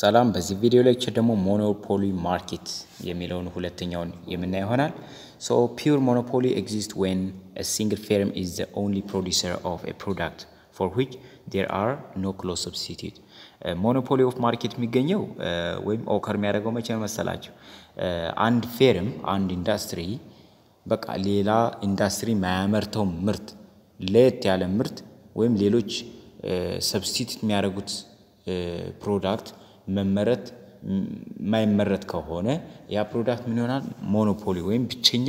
Salam በዚህ ቪዲዮ ሌክቸር ደግሞ monopoly market የሚለውን ሁለተኛውን የምናይ ይሆናል So pure monopoly exists when a single firm is the only producer of a product for which there are no close substitute monopoly of market የሚገኘው ወይም ኦከር የሚያደርገው መቼ ነው መሰላችሁ አንድ firm አንድ ኢንዱስትሪ በቃ ሌላ ኢንዱስትሪ ማያመርተው ምርት ለየት ያለ ምርት ወይም ሌሎች substitute የሚያደርጉት product መመረት ማይመረት ከሆነ ያ ፕሮዳክት ምን ይሆናል ሞኖፖሊ ወይም ብቸኛ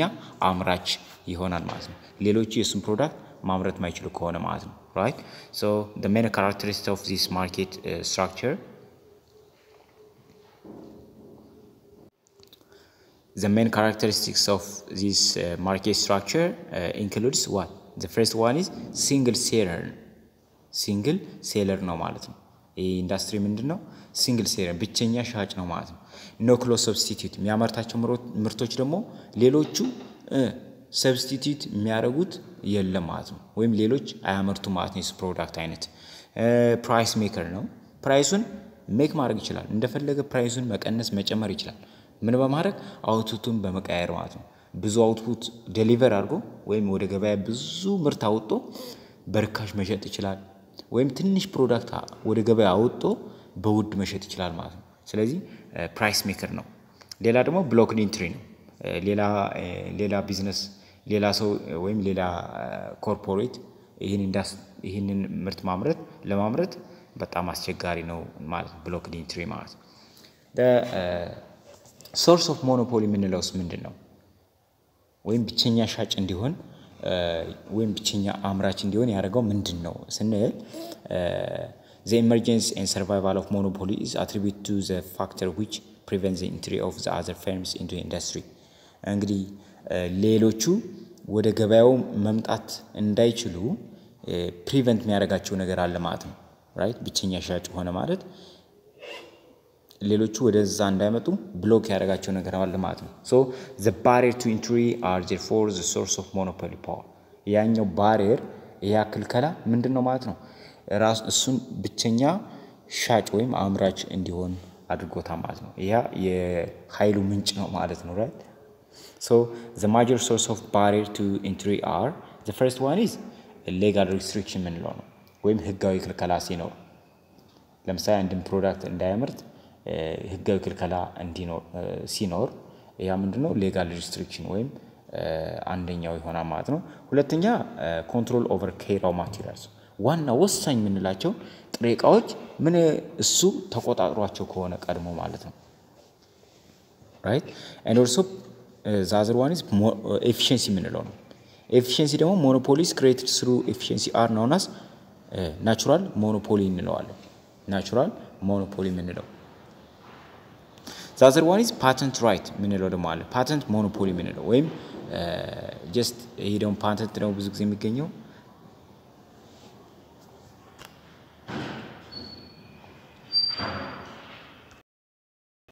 አምራች ይሆናል ማለት ነው ሌሎች የሱን ፕሮዳክት ማምረት ማይችሉ ከሆነ ማለት ነው right so the main characteristics of this market structure the main characteristics of this market structure includes what the first one is single seller ነው ማለት ነው industry ምንድነው single seller ብቸኛ ሻጭ ነው ማለት ነው no close substitute የሚያመርታቸው ምርቶች ደግሞ ሌሎቹ substitute የሚያደርጉት የለም ማለት ነው ወይም ሌሎች አያመርቱ ማለት ነው ፕሮዳክት አይነት price maker ነው ፕራይሱን ሜክ ማድረግ ይችላል እንደፈለገ ፕራይሱን መቀነስ መጨመር ይችላል ምን በማድረግ አውትፑቱን በመቀየር ማለት ነው ብዙ አውትፑት ዴሊቨር አድርጎ ወይም ወደ ገበያ ብዙ ምርት አውጥቶ በርካሽ መሸጥ ይችላል ወይም ትንሽ ፕሮዳክት ወደ ገበያ አውጥቶ በውድ መሸጥ ይችላል ማለት ነው ስለዚህ ፕራይስ ሜከር ነው ሌላ ደግሞ ብሎክድ ኢንትሪ ነው ሌላ ቢዝነስ ሌላ ሰው ወይም ሌላ ኮርፖሬት ይሄንን ምርት ማምረት ለማምረት በጣም አስቸጋሪ ነው ማለት ብሎክድ ኢንትሪ ማለት the source of monopoly ምንለውስ ምንድነው ወይም ብቸኛ ሻጭ እንዲሆን ወይም ብቸኛ አምራች እንዲሆን ያደርገው ምንድነው ስንል the emergence and survival of monopoly is attributed to the factor which prevents the entry of the other firms into industry እንግዲህ ሌሎቹ ወደ ገበያው መምጣት እንዳይችሉ prevent የሚያደርጋቸው ነገር አለ ማለት ነው right ብቸኛ ሻጭ ሆነ ማለት ሌሎቹ ወደዛ እንዳይመጡ ብሎክ ያደርጋቸው ነገር አለ ማለት ነው so the barrier to entry are therefore the source of monopoly power ያኛው barrier ያክልከላ ምንድነው ማለት ነው ራስ እሱን ብቸኛ ሻጭ ወይም አምራች እንዲሆን አድርጎታል ማለት ነው ያ የኃይሉ ምንጭ ነው ማለት ነው right so the major source of barrier to entry are the first one is legal restriction ምንለው ነው ወይም ህጋዊ ክልከላ ሲኖር ለምሳሌ አንድን ፕሮዳክት እንዳያመርት ህጋዊ ክልከላ እንዲኖር ሲኖር ያ ምንድነው legal restriction ወይም አንደኛው ይሆናል ማለት ነው ሁለተኛ control over key raw materials ዋና ወሳኝ ምንላቸው ጥሬ ዕቃዎች ምን እሱ ተቆጣጥሯቸው ከሆነ ቀድሞ ማለት ነው right and also the other one is efficiency ምንለው ነው efficiency ደግሞ monopolies created through efficiency are known as natural monopoly እንለዋለን natural monopoly ምንለው the other one is patent right ምንለው ደግሞ አለ patent monopoly ምንለው ወይም just ይሄ ደግሞ patent ነው ብዙ ጊዜ የሚገኘው